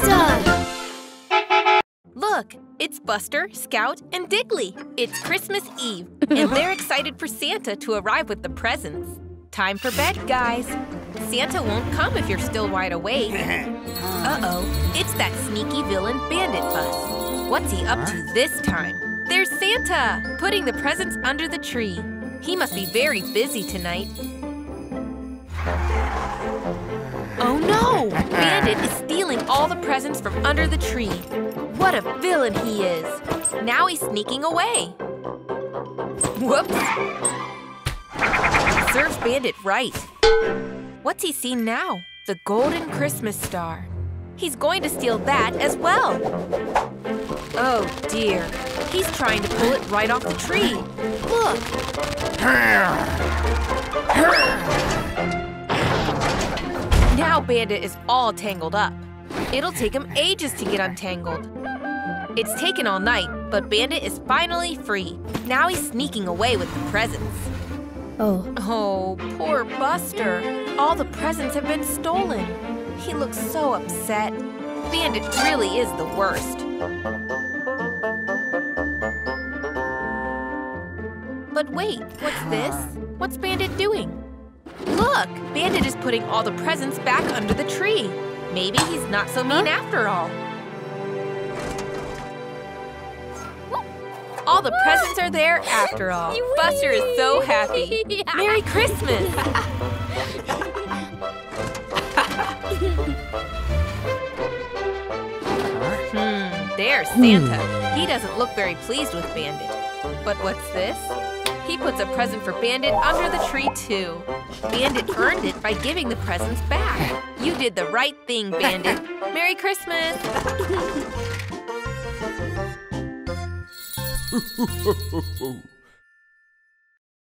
Buster! Look, it's Buster, Scout, and Diggly. It's Christmas Eve, and they're excited for Santa to arrive with the presents. Time for bed, guys. Santa won't come if you're still wide awake. Uh-oh, it's that sneaky villain Bandit Bus. What's he up to this time? There's Santa, putting the presents under the tree. He must be very busy tonight. Oh no! Bandit is stealing all the presents from under the tree. What a villain he is! Now he's sneaking away. Whoops! Serves Bandit right. What's he seen now? The golden Christmas star. He's going to steal that as well. Oh dear, he's trying to pull it right off the tree. Look! Now Bandit is all tangled up. It'll take him ages to get untangled. It's taken all night, but Bandit is finally free. Now he's sneaking away with the presents. Oh, poor Buster. All the presents have been stolen. He looks so upset. Bandit really is the worst. But wait, what's this? What's Bandit doing? Look, Bandit is putting all the presents back under the tree. Maybe he's not so mean after all. All the presents are there after all. Buster is so happy. Merry Christmas! There's Santa. He doesn't look very pleased with Bandit. But what's this? He puts a present for Bandit under the tree, too. Bandit earned it by giving the presents back. You did the right thing, Bandit. Merry Christmas!